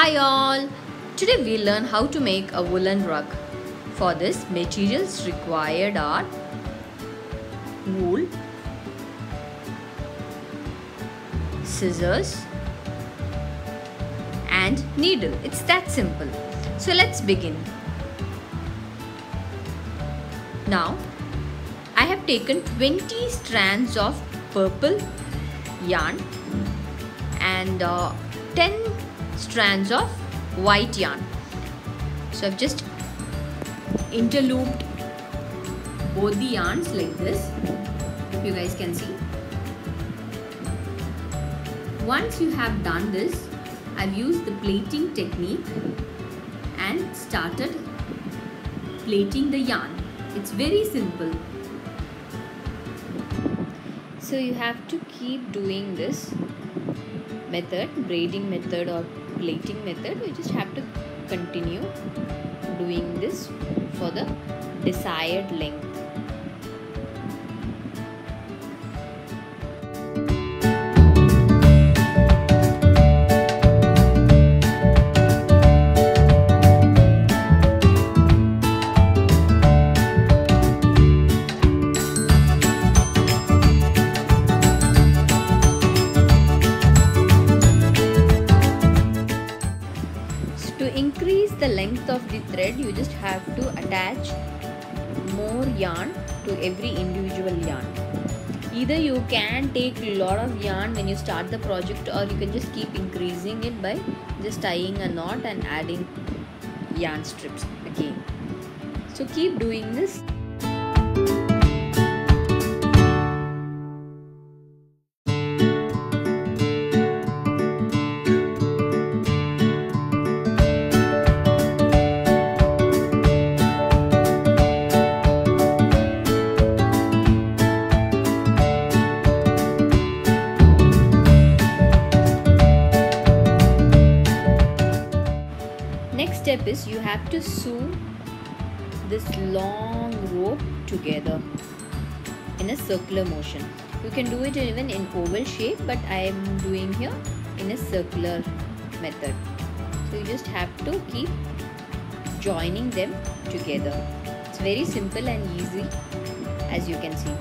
Hi all! Today we learn how to make a woolen rug. For this, materials required are wool, scissors and needle. It's that simple. So let's begin. Now I have taken 20 strands of purple yarn and 10 strands of white yarn. So I've just interlooped both the yarns like this. You guys can see. Once you have done this, I've used the plaiting technique and started plaiting the yarn. It's very simple. So you have to keep doing this method, braiding method or plaiting method. We just have to continue doing this for the desired length. Increase the length of the thread, you just have to attach more yarn to every individual yarn. Either you can take a lot of yarn when you start the project, or you can just keep increasing it by just tying a knot and adding yarn strips again. So keep doing this. Next step is you have to sew this long rope together in a circular motion. You can do it even in oval shape, but I am doing here in a circular method. So you just have to keep joining them together. It's very simple and easy, as you can see.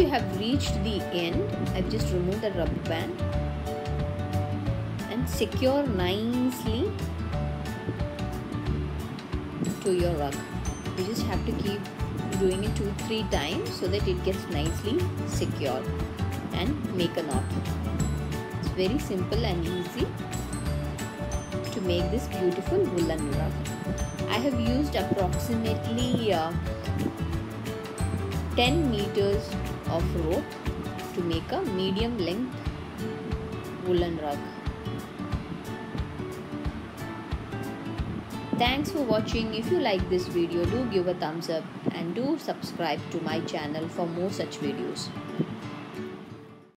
you have reached the end, I've just removed the rubber band and secure nicely to your rug. You just have to keep doing it 2-3 times so that it gets nicely secured, and make a knot. It's very simple and easy to make this beautiful woolen rug. I have used approximately 10 meters of rope to make a medium length woolen rug. Thanks for watching. If you like this video, do give a thumbs up and do subscribe to my channel for more such videos.